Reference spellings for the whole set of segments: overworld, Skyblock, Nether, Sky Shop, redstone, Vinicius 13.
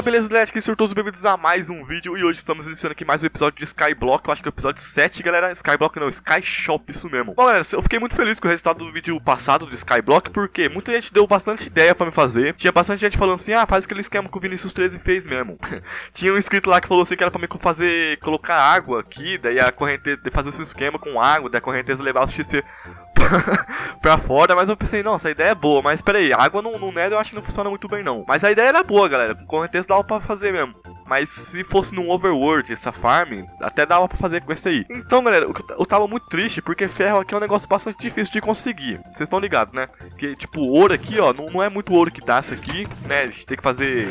Fala, beleza, galera? Que surtou os bem-vindos a mais um vídeo. E hoje estamos iniciando aqui mais um episódio de Skyblock. Eu acho que é o episódio 7, galera. Skyblock não, Sky Shop, isso mesmo. Bom, galera, eu fiquei muito feliz com o resultado do vídeo passado de Skyblock, porque muita gente deu bastante ideia pra me fazer. Tinha bastante gente falando assim, ah, faz aquele esquema que o Vinicius 13 fez mesmo. Tinha um inscrito lá que falou assim que era pra me fazer, colocar água aqui, daí a correnteza, fazer o seu esquema com água, daí a correnteza levar o XP pra fora, mas eu pensei, nossa, a ideia é boa, mas peraí, água no Nether eu acho que não funciona muito bem não. Mas a ideia era boa, galera, com correnteza dava pra fazer mesmo. Mas se fosse num overworld, essa farm, até dava pra fazer com esse aí. Então, galera, eu tava muito triste, porque ferro aqui é um negócio bastante difícil de conseguir. Vocês estão ligados, né? Porque, tipo, ouro aqui, ó, não é muito ouro que dá isso aqui, né? A gente tem que fazer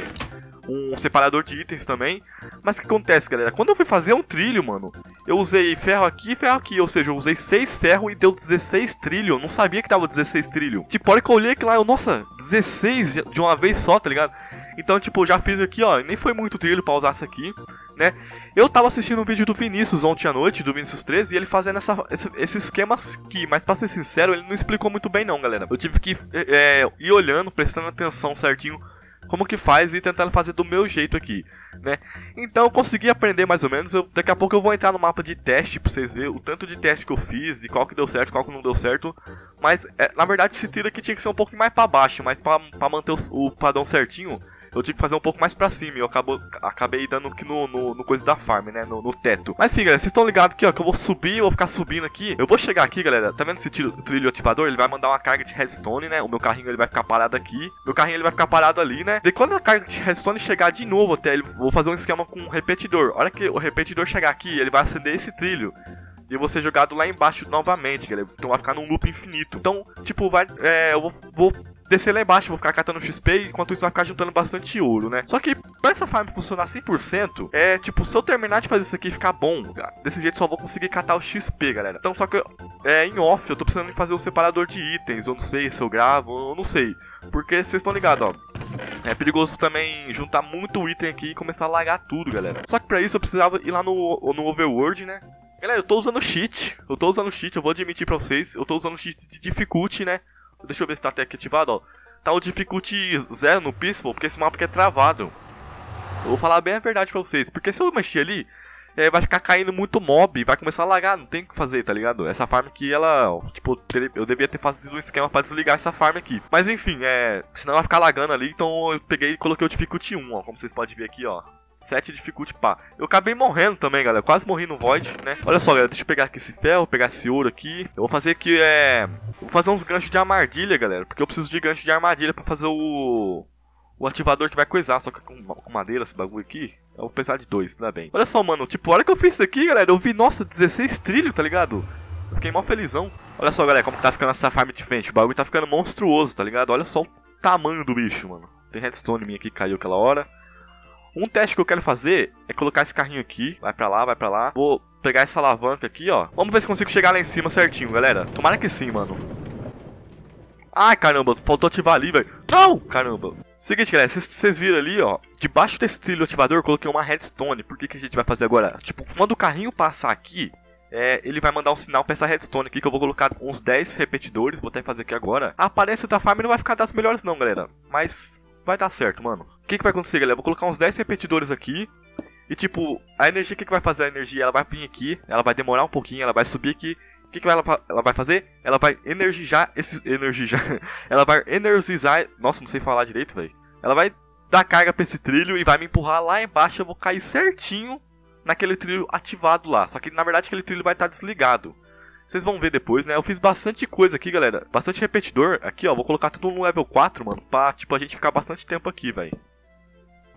um separador de itens também. Mas o que acontece, galera? Quando eu fui fazer um trilho, mano, eu usei ferro aqui e ferro aqui. Ou seja, eu usei 6 ferro e deu 16 trilho. Eu não sabia que dava 16 trilho. Tipo, olha que eu olhei aqui lá, eu, nossa, 16 de uma vez só, tá ligado? Então, tipo, eu já fiz aqui, ó, nem foi muito trilho pra usar isso aqui, né? Eu tava assistindo um vídeo do Vinicius ontem à noite, do Vinicius 13, e ele fazendo esse esquema aqui. Mas pra ser sincero, ele não explicou muito bem não, galera. Eu tive que ir olhando, prestando atenção certinho como que faz e tentando fazer do meu jeito aqui, né? Então eu consegui aprender mais ou menos. Daqui a pouco eu vou entrar no mapa de teste pra vocês verem o tanto de teste que eu fiz e qual que deu certo, qual que não deu certo. Mas na verdade esse tiro aqui tinha que ser um pouco mais pra baixo, mas pra manter o padrão certinho eu tive que fazer um pouco mais pra cima e eu acabei dando aqui no coisa da farm, né? No teto. Mas enfim, galera, vocês estão ligados aqui, ó, que eu vou subir, eu vou ficar subindo aqui. Eu vou chegar aqui, galera, tá vendo esse trilho ativador? Ele vai mandar uma carga de redstone, né? O meu carrinho, ele vai ficar parado aqui. Meu carrinho, ele vai ficar parado ali, né? E quando a carga de redstone chegar de novo até ele, vou fazer um esquema com um repetidor. A hora que o repetidor chegar aqui, ele vai acender esse trilho e eu vou ser jogado lá embaixo novamente, galera. Então vai ficar num loop infinito. Então, tipo, eu vou descer lá embaixo, vou ficar catando XP, enquanto isso vai ficar juntando bastante ouro, né? Só que pra essa farm funcionar 100%, tipo, se eu terminar de fazer isso aqui e ficar bom, cara, desse jeito só vou conseguir catar o XP, galera. Então, só que em off, eu tô precisando de fazer um separador de itens, eu não sei se eu gravo, eu não sei. Porque vocês estão ligados, ó, é perigoso também juntar muito item aqui e começar a lagar tudo, galera. Só que pra isso eu precisava ir lá no overworld, né? Galera, eu tô usando cheat, eu vou admitir pra vocês, eu tô usando cheat de difficulty, né? Deixa eu ver se tá até aqui ativado, ó. Tá o difficulty 0 no peaceful, porque esse mapa aqui é travado. Eu vou falar bem a verdade pra vocês, porque se eu mexer ali, vai ficar caindo muito mob, vai começar a lagar, não tem o que fazer, tá ligado? Essa farm aqui, ela, ó, tipo, eu devia ter feito um esquema pra desligar essa farm aqui. Mas enfim, senão vai ficar lagando ali, então eu peguei e coloquei o difficulty 1, ó, como vocês podem ver aqui, ó. 7 dificulty, pá. Eu acabei morrendo também, galera. Quase morri no Void, né? Olha só, galera. Deixa eu pegar aqui esse ferro, pegar esse ouro aqui. Eu vou fazer aqui, vou fazer uns ganchos de armadilha, galera. Porque eu preciso de gancho de armadilha pra fazer o ativador que vai coisar. Só que com madeira, esse bagulho aqui, eu vou precisar de 2, tá bem. Olha só, mano. Tipo, a hora que eu fiz isso aqui, galera, eu vi, nossa, 16 trilho, tá ligado? Eu fiquei mó felizão. Olha só, galera, como que tá ficando essa farm de frente. O bagulho tá ficando monstruoso, tá ligado? Olha só o tamanho do bicho, mano. Tem redstone minha aqui, caiu aquela hora. Um teste que eu quero fazer é colocar esse carrinho aqui. Vai pra lá, vai pra lá. Vou pegar essa alavanca aqui, ó. Vamos ver se consigo chegar lá em cima certinho, galera. Tomara que sim, mano. Ai, caramba, faltou ativar ali, velho. Não! Caramba. Seguinte, galera, vocês viram ali, ó. Debaixo desse trilho ativador eu coloquei uma redstone. Por que que a gente vai fazer agora? Tipo, quando o carrinho passar aqui, ele vai mandar um sinal pra essa redstone aqui, que eu vou colocar uns 10 repetidores. Vou até fazer aqui agora. A aparência da farm não vai ficar das melhores não, galera. Mas vai dar certo, mano. O que que vai acontecer, galera? Eu vou colocar uns 10 repetidores aqui. E tipo, a energia, o que que vai fazer a energia? Ela vai vir aqui, ela vai demorar um pouquinho, ela vai subir aqui. O que que ela vai fazer? Ela vai energizar esses... ela vai energizar... Nossa, não sei falar direito, velho. Ela vai dar carga pra esse trilho e vai me empurrar lá embaixo. Eu vou cair certinho naquele trilho ativado lá. Só que na verdade aquele trilho vai estar desligado. Vocês vão ver depois, né? Eu fiz bastante coisa aqui, galera. Bastante repetidor. Aqui, ó. Vou colocar tudo no level 4, mano. Pra, tipo, a gente ficar bastante tempo aqui, velho.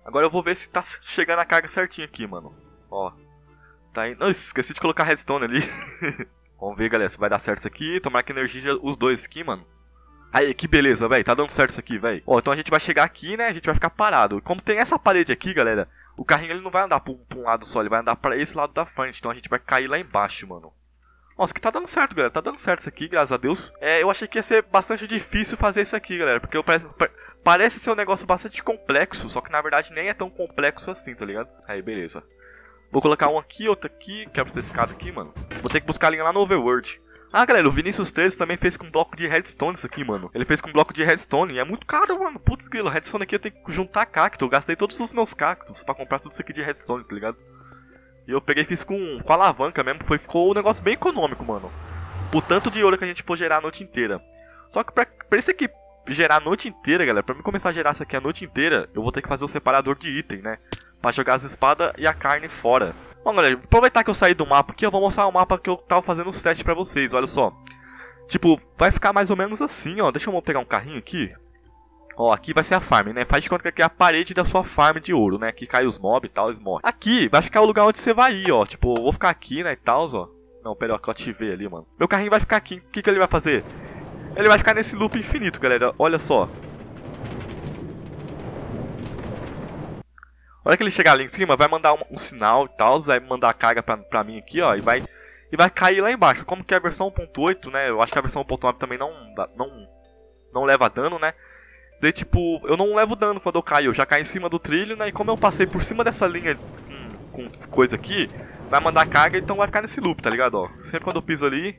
Agora eu vou ver se tá chegando a carga certinha aqui, mano. Ó. Tá indo... Não, esqueci de colocar redstone ali. Vamos ver, galera, se vai dar certo isso aqui. Tomara que energia os dois aqui, mano. Aí, que beleza, velho. Tá dando certo isso aqui, velho. Ó, então a gente vai chegar aqui, né? A gente vai ficar parado. Como tem essa parede aqui, galera, o carrinho ele não vai andar pra um lado só. Ele vai andar pra esse lado da frente. Então a gente vai cair lá embaixo, mano. Nossa, que tá dando certo, galera. Tá dando certo isso aqui, graças a Deus. Eu achei que ia ser bastante difícil fazer isso aqui, galera. Porque parece ser um negócio bastante complexo. Só que, na verdade, nem é tão complexo assim, tá ligado? Aí, beleza. Vou colocar um aqui, outro aqui. Quebra essa escada aqui, mano. Vou ter que buscar a linha lá no overworld. Ah, galera, o Vinicius 13 também fez com bloco de redstone isso aqui, mano. Ele fez com bloco de redstone e é muito caro, mano. Putz, grilo, redstone aqui eu tenho que juntar cacto. Eu gastei todos os meus cactos pra comprar tudo isso aqui de redstone, tá ligado? E eu peguei e fiz com alavanca mesmo. Ficou um negócio bem econômico, mano. Por tanto de ouro que a gente for gerar a noite inteira. Só que pra isso aqui gerar a noite inteira, galera, pra mim começar a gerar isso aqui a noite inteira, eu vou ter que fazer um separador de item, né? Pra jogar as espadas e a carne fora. Bom, galera, aproveitar que eu saí do mapa aqui, eu vou mostrar o mapa que eu tava fazendo os testes pra vocês, olha só. Tipo, vai ficar mais ou menos assim, ó. Deixa eu pegar um carrinho aqui. Ó, aqui vai ser a farm, né? Faz de conta que aqui é a parede da sua farm de ouro, né? Que cai os mobs e tal, eles morrem. Aqui vai ficar o lugar onde você vai ir, ó. Tipo, eu vou ficar aqui, né, e tal, ó. Não, pera, ó, que eu ativei ali, mano. Meu carrinho vai ficar aqui, o que ele vai fazer? Ele vai ficar nesse loop infinito, galera, olha só. A hora que ele chegar ali em cima, vai mandar um sinal e tal, vai mandar a carga pra mim aqui, ó, e vai cair lá embaixo. Como que é a versão 1.8, né, eu acho que a versão 1.9 também não leva dano, né. Daí, tipo, eu não levo dano quando eu caio, eu já caio em cima do trilho, né, e como eu passei por cima dessa linha com coisa aqui, vai mandar carga, então vai ficar nesse loop, tá ligado, ó. Sempre quando eu piso ali,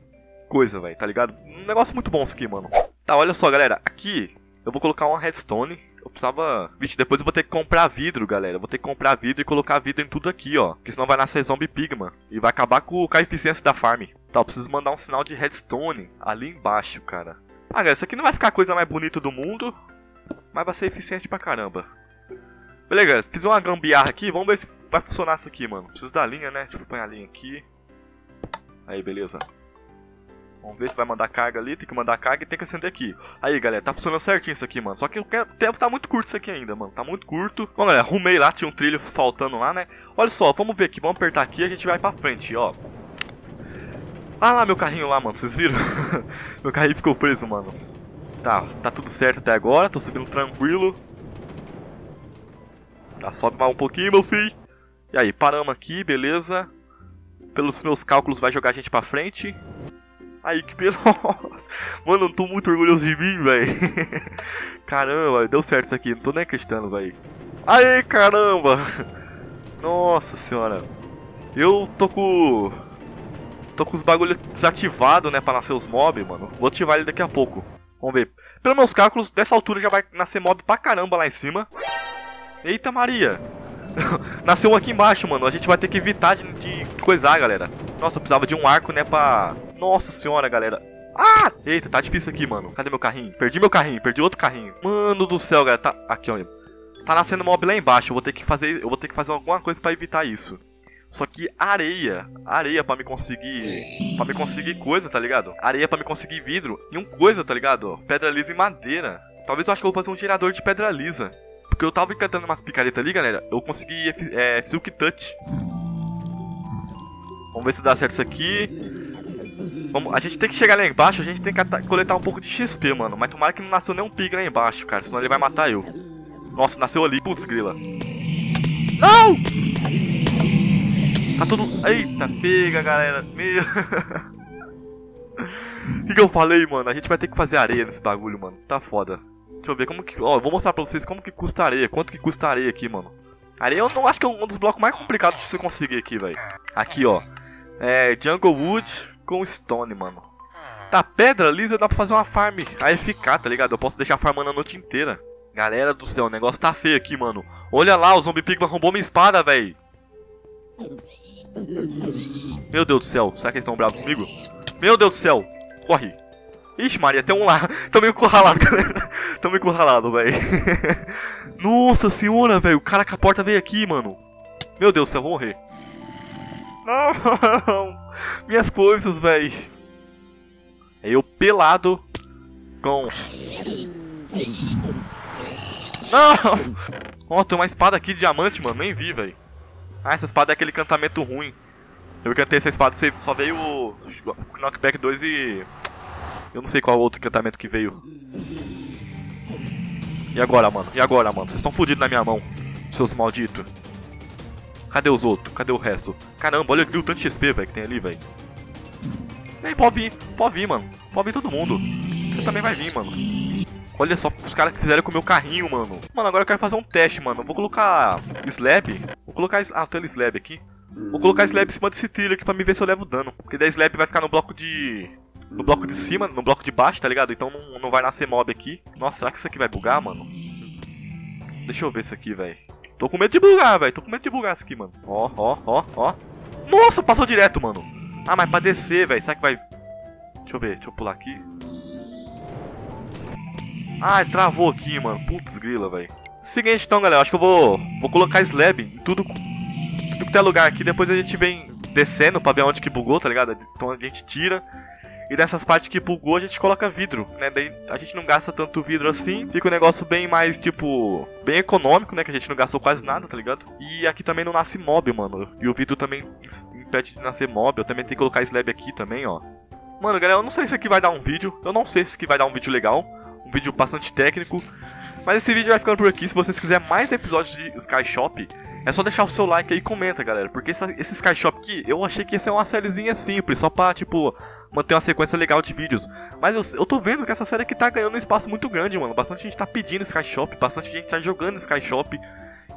coisa, velho, tá ligado. Um negócio muito bom isso aqui, mano. Tá, olha só, galera, aqui eu vou colocar uma redstone. Eu precisava... Vixe, depois eu vou ter que comprar vidro, galera. Eu vou ter que comprar vidro e colocar vidro em tudo aqui, ó. Porque senão vai nascer zombie pigman. E vai acabar com a eficiência da farm. Tá, eu preciso mandar um sinal de redstone ali embaixo, cara. Ah, galera, isso aqui não vai ficar a coisa mais bonita do mundo. Mas vai ser eficiente pra caramba. Beleza, galera. Fiz uma gambiarra aqui. Vamos ver se vai funcionar isso aqui, mano. Preciso da linha, né? Deixa eu pôr a linha aqui. Aí, beleza. Vamos ver se vai mandar carga ali, tem que mandar carga e tem que acender aqui. Aí, galera, tá funcionando certinho isso aqui, mano. Só que o tempo tá muito curto isso aqui ainda, mano. Tá muito curto. Bom, galera, arrumei lá, tinha um trilho faltando lá, né. Olha só, vamos ver aqui, vamos apertar aqui e a gente vai pra frente, ó. Ah lá, meu carrinho lá, mano, vocês viram? Meu carrinho ficou preso, mano. Tá tudo certo até agora, tô subindo tranquilo. Tá, sobe mais um pouquinho, meu filho. E aí, paramos aqui, beleza. Pelos meus cálculos vai jogar a gente pra frente. Aí, que pelo... Mano, eu tô muito orgulhoso de mim, velho. Caramba, deu certo isso aqui. Não tô nem acreditando, velho. Aê, caramba. Nossa senhora. Eu tô com... Tô com os bagulhos desativados, né? Pra nascer os mobs, mano. Vou ativar ele daqui a pouco. Vamos ver. Pelos meus cálculos, dessa altura já vai nascer mob pra caramba lá em cima. Eita, Maria. Nasceu um aqui embaixo, mano. A gente vai ter que evitar de coisar, galera. Nossa, eu precisava de um arco, né? Pra... Nossa senhora, galera. Ah! Eita, tá difícil aqui, mano. Cadê meu carrinho? Perdi meu carrinho, perdi outro carrinho. Mano do céu, galera. Tá... Aqui, olha. Tá nascendo mob lá embaixo. Eu vou ter que fazer alguma coisa pra evitar isso. Só que areia. Areia pra me conseguir... Pra me conseguir coisa, tá ligado? Areia pra me conseguir vidro. E um coisa, tá ligado? Pedra lisa e madeira. Talvez eu acho que eu vou fazer um gerador de pedra lisa. Porque eu tava encantando umas picaretas ali, galera. Eu consegui silk touch. Vamos ver se dá certo isso aqui. A gente tem que chegar lá embaixo, a gente tem que coletar um pouco de XP, mano. Mas tomara que não nasceu nenhum pig lá embaixo, cara. Senão ele vai matar eu. Nossa, nasceu ali. Putz, grila. Não! Tá tudo... Eita, pega, galera. Meu... O que eu falei, mano? A gente vai ter que fazer areia nesse bagulho, mano. Tá foda. Deixa eu ver como que... Ó, eu vou mostrar pra vocês como que custa areia. Quanto que custa areia aqui, mano. Areia eu não acho que é um dos blocos mais complicados de você conseguir aqui, velho. Aqui, ó. É... Jungle Wood... Com stone, mano. Tá, pedra lisa dá pra fazer uma farm aí ficar, tá ligado? Eu posso deixar farmando a noite inteira. Galera do céu, o negócio tá feio aqui, mano. Olha lá, o zombie pigman roubou minha espada, velho. Meu Deus do céu, será que eles estão bravos comigo? Meu Deus do céu, corre. Ixi, Maria, tem um lá. Tô meio encurralado, galera. Tô meio encurralado, velho. Nossa senhora, velho. O cara com a porta veio aqui, mano. Meu Deus do céu, vou morrer. Não. Minhas coisas, véi. Eu pelado com... Não! Ó, tem uma espada aqui de diamante, mano. Nem vi, véi. Ah, essa espada é aquele encantamento ruim. Eu cantei essa espada, só veio o Knockback 2 e... Eu não sei qual outro encantamento que veio. E agora, mano? E agora, mano? Vocês estão fodidos na minha mão, seus malditos. Cadê os outros? Cadê o resto? Caramba, olha o tanto de XP, velho, que tem ali, velho. Ei, pode vir, mano. Pode vir todo mundo. Você também vai vir, mano. Olha só os caras que fizeram com o meu carrinho, mano. Mano, agora eu quero fazer um teste, mano. Vou colocar slab. Vou colocar... Ah, tem slab aqui. Vou colocar slab em cima desse trilho aqui pra me ver se eu levo dano. Porque daí slab vai ficar no bloco de... no bloco de cima, no bloco de baixo, tá ligado? Então não vai nascer mob aqui. Nossa, será que isso aqui vai bugar, mano? Deixa eu ver isso aqui, velho. Tô com medo de bugar, velho. Tô com medo de bugar isso aqui, mano. Ó, ó, ó, ó. Nossa, passou direto, mano. Ah, mas pra descer, velho. Será que vai... Deixa eu ver. Deixa eu pular aqui. Ah, travou aqui, mano. Putz grila, velho. Seguinte, então, galera. Acho que eu vou colocar slab em tudo que é lugar aqui. Depois a gente vem descendo pra ver onde que bugou, tá ligado? Então a gente tira. E nessas partes que bugou a gente coloca vidro, né? Daí a gente não gasta tanto vidro assim. Fica um negócio bem mais, tipo, bem econômico, né? Que a gente não gastou quase nada, tá ligado? E aqui também não nasce mob, mano. E o vidro também impede de nascer mob. Eu também tenho que colocar slab aqui também, ó. Mano, galera, eu não sei se aqui vai dar um vídeo. Eu não sei se aqui vai dar um vídeo legal. Um vídeo bastante técnico. Mas esse vídeo vai ficando por aqui. Se vocês quiserem mais episódios de Sky Shop, é só deixar o seu like aí e comenta, galera. Porque esse Sky Shop aqui, eu achei que ia ser uma sériezinha simples, só pra, tipo, manter uma sequência legal de vídeos. Mas eu tô vendo que essa série aqui tá ganhando um espaço muito grande, mano. Bastante gente tá pedindo Sky Shop, bastante gente tá jogando Sky Shop.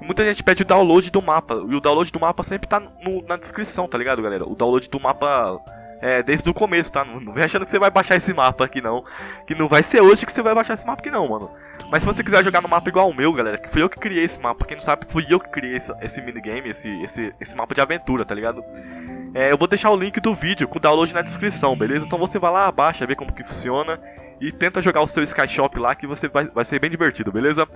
E muita gente pede o download do mapa. E o download do mapa sempre tá na descrição, tá ligado, galera? O download do mapa... É, desde o começo, tá? Não vem achando que você vai baixar esse mapa aqui, não. Que não vai ser hoje que você vai baixar esse mapa aqui, não, mano. Mas se você quiser jogar no mapa igual o meu, galera, que fui eu que criei esse mapa. Quem não sabe, fui eu que criei esse minigame, esse mapa de aventura, tá ligado? É, eu vou deixar o link do vídeo com o download na descrição, beleza? Então você vai lá, baixa, vê como que funciona. E tenta jogar o seu Sky Shop lá, que você vai ser bem divertido, beleza?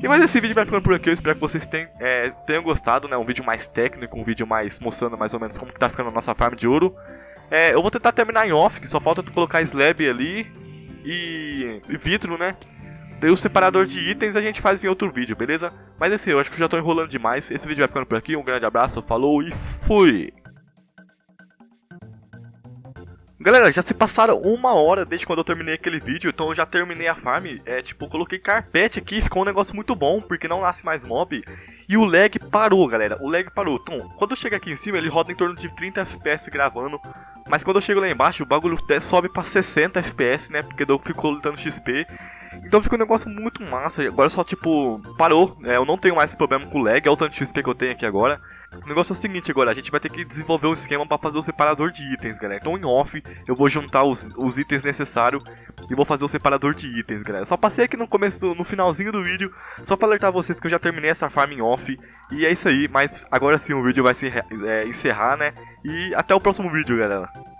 E mais esse vídeo vai ficando por aqui, eu espero que vocês tenham gostado, né? Um vídeo mais técnico, um vídeo mais mostrando mais ou menos como que tá ficando a nossa farm de ouro. É, eu vou tentar terminar em off, que só falta tu colocar slab ali e vidro, né? Daí o separador de itens a gente faz em outro vídeo, beleza? Mas esse eu acho que eu já tô enrolando demais. Esse vídeo vai ficando por aqui, um grande abraço, falou e fui! Galera, já se passaram 1 hora desde quando eu terminei aquele vídeo, então eu já terminei a farm. É, tipo, coloquei carpete aqui, ficou um negócio muito bom, porque não nasce mais mob. E o lag parou, galera, o lag parou. Então, quando eu chego aqui em cima, ele roda em torno de 30 FPS gravando. Mas quando eu chego lá embaixo, o bagulho até sobe pra 60 FPS, né, porque eu fico lutando XP. Então fica um negócio muito massa, agora só, tipo, parou. É, eu não tenho mais problema com o lag, é o tanto de XP que eu tenho aqui agora. O negócio é o seguinte agora, a gente vai ter que desenvolver um esquema pra fazer o separador de itens, galera. Então em off, eu vou juntar os itens necessários e vou fazer o separador de itens, galera. Só passei aqui no finalzinho do vídeo, só pra alertar vocês que eu já terminei essa farm em off. E é isso aí, mas agora sim o vídeo vai se encerrar, né? E até o próximo vídeo, galera.